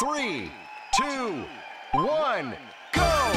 3, 2, 1, go!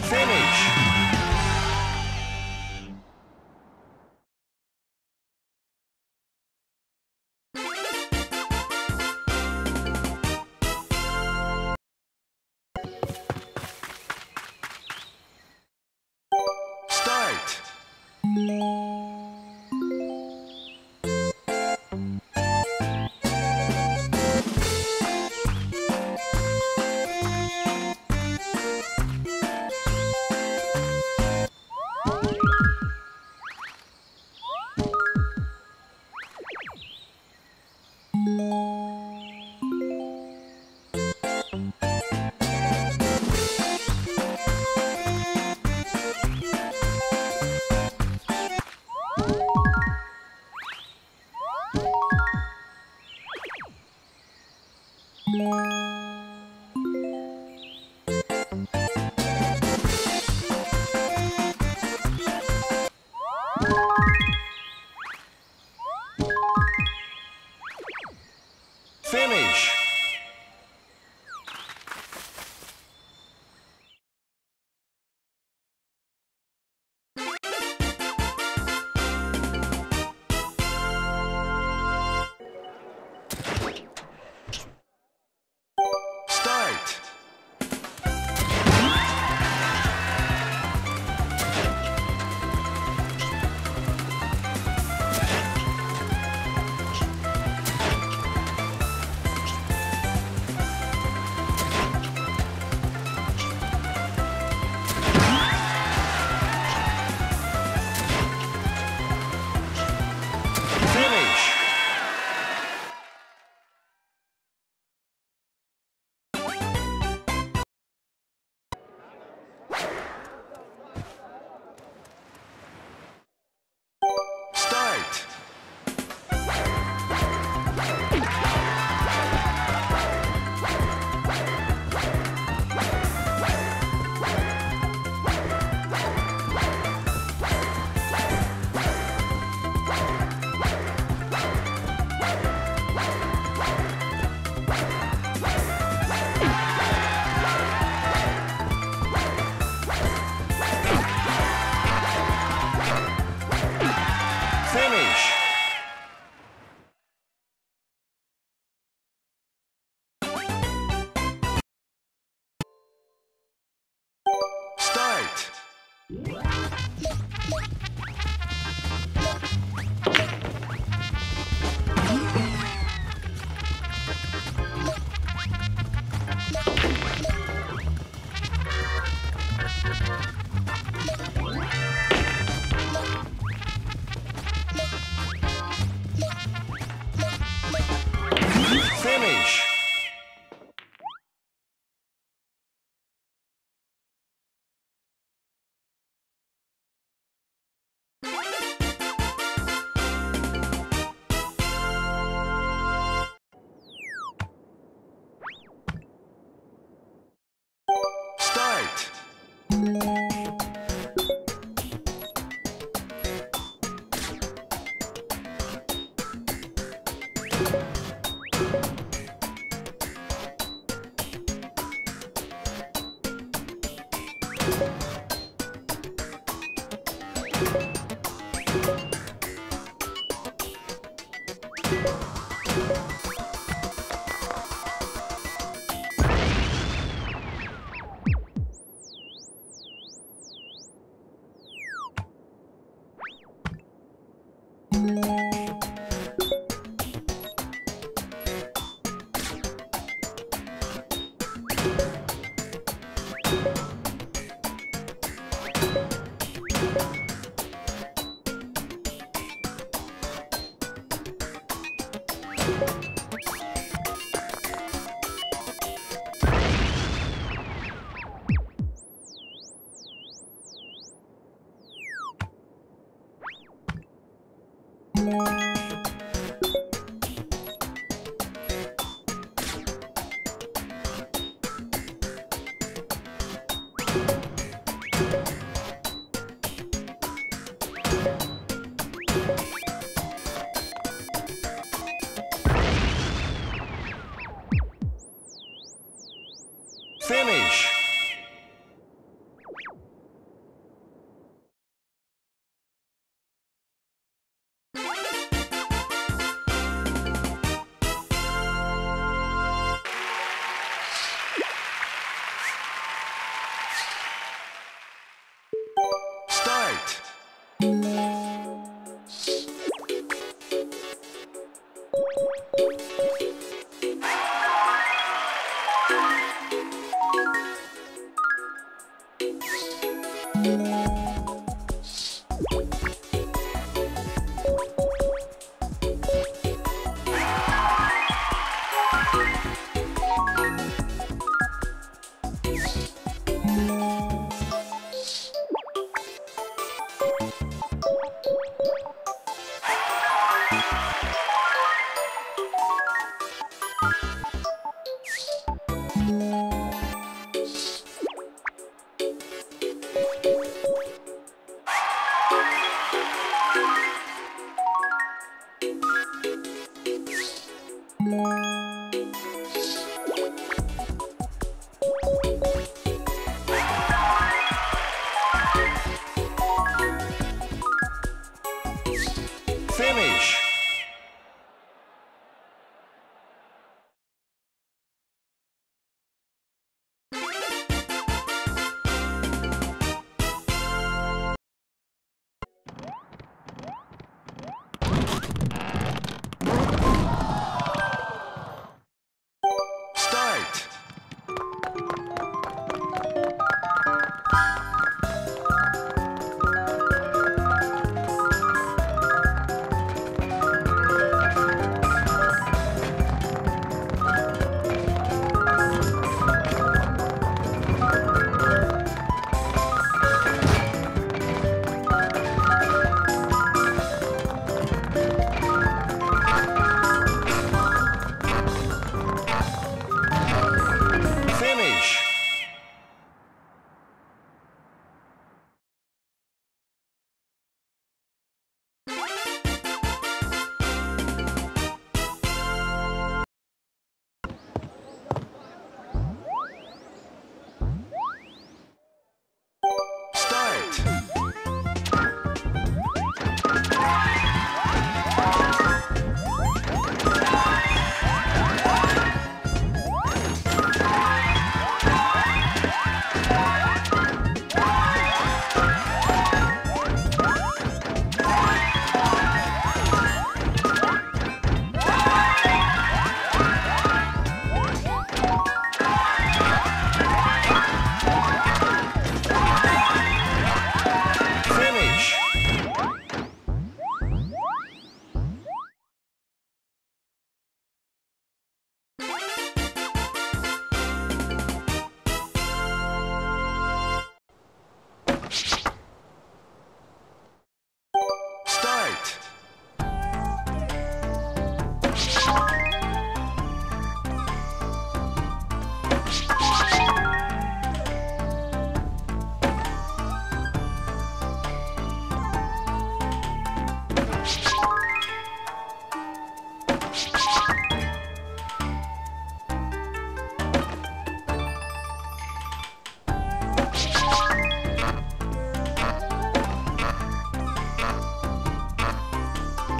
Finish! Finish.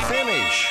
finish.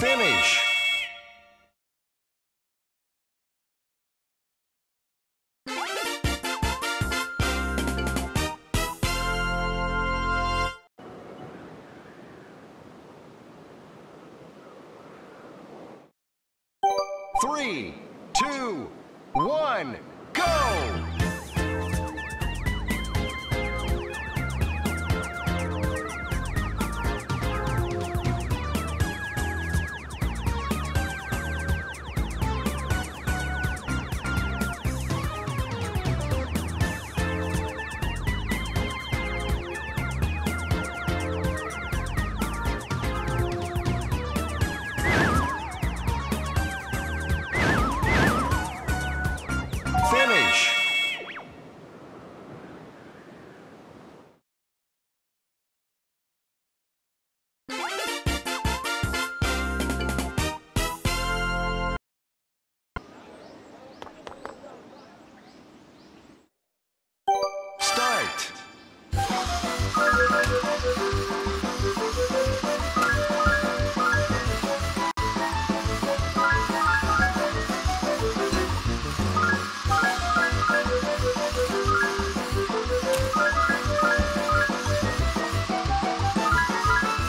finish. Three, two, one, go!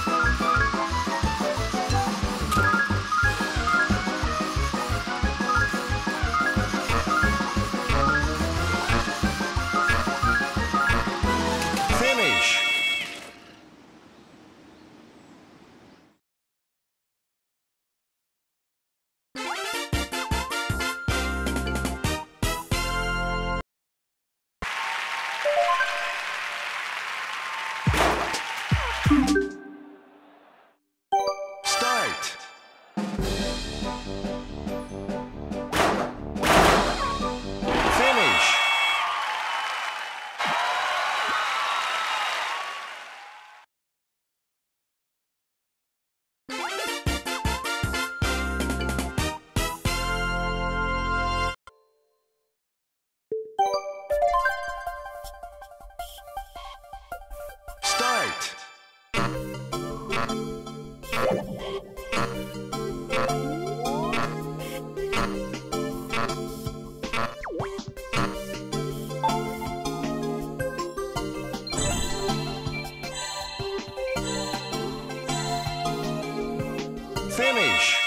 Finish.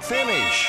Finish.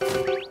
Finish.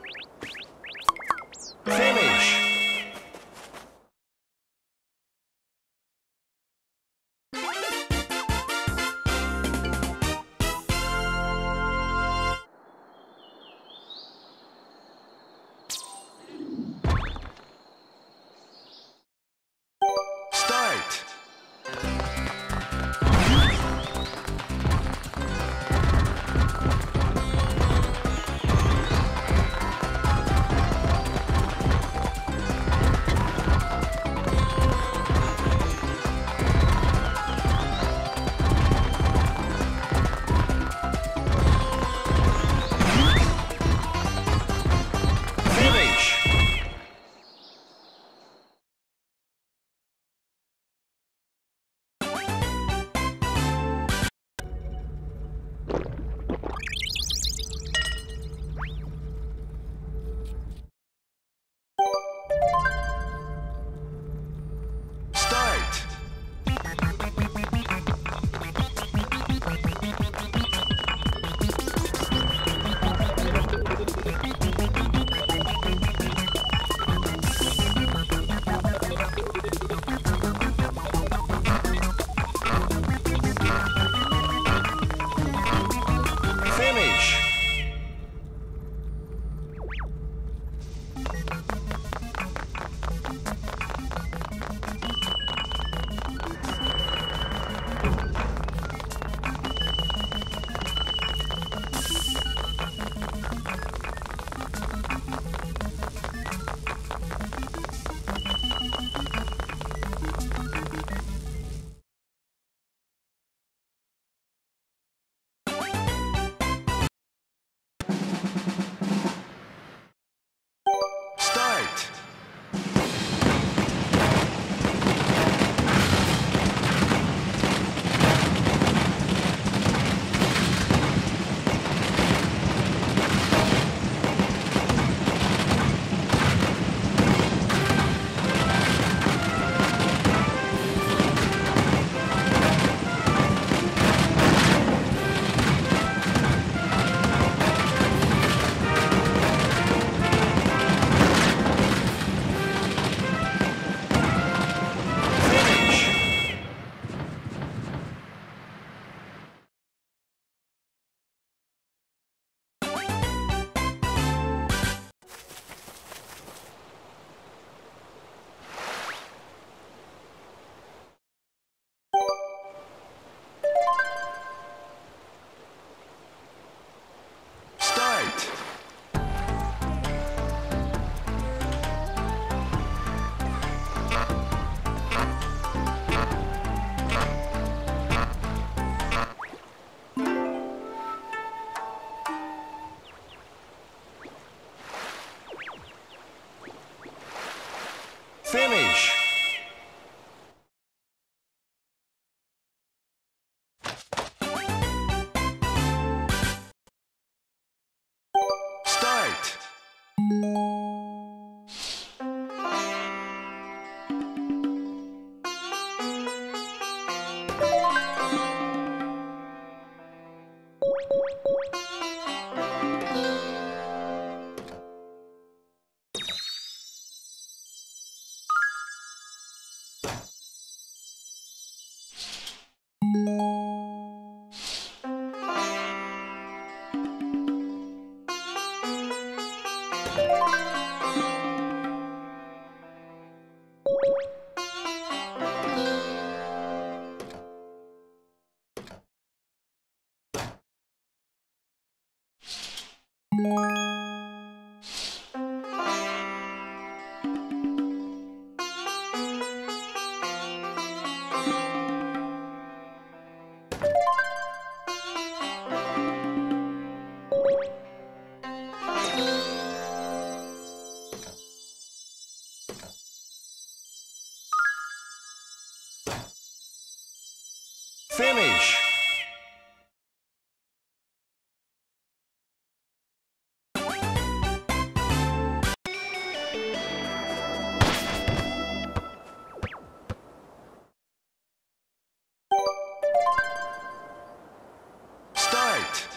Finish. Start. Finish. Start.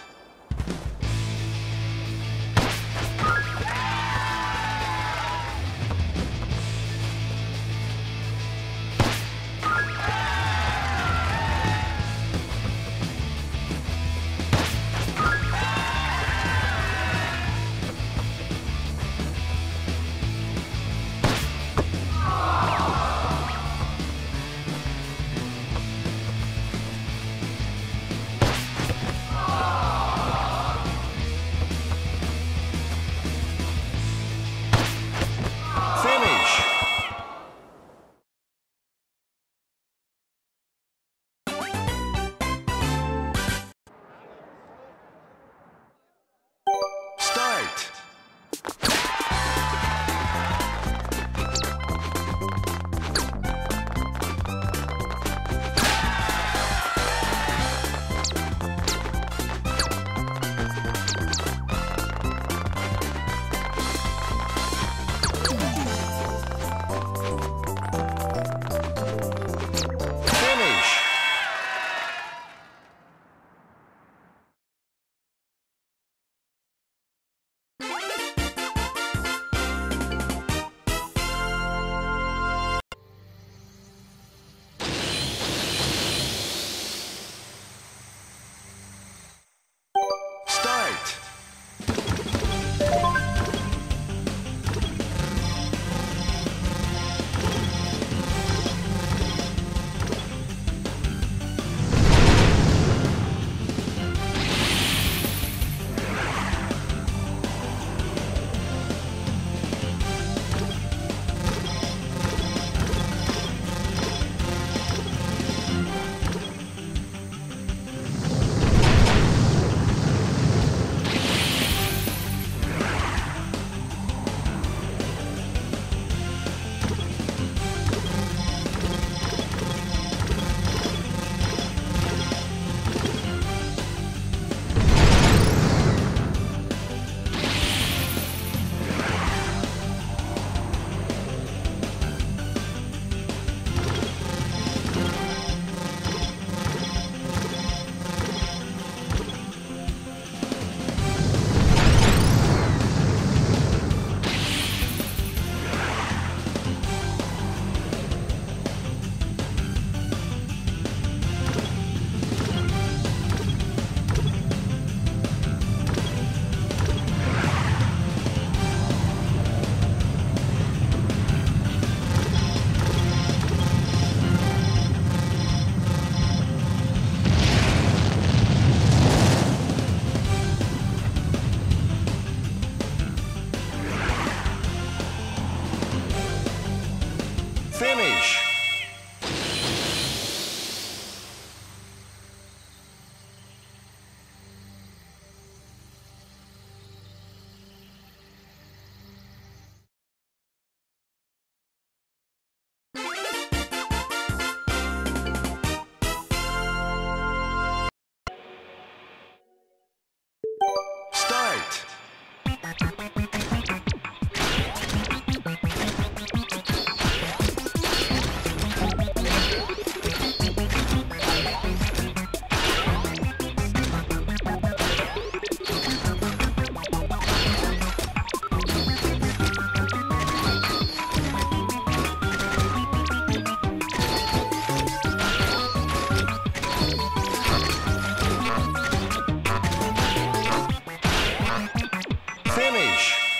finish.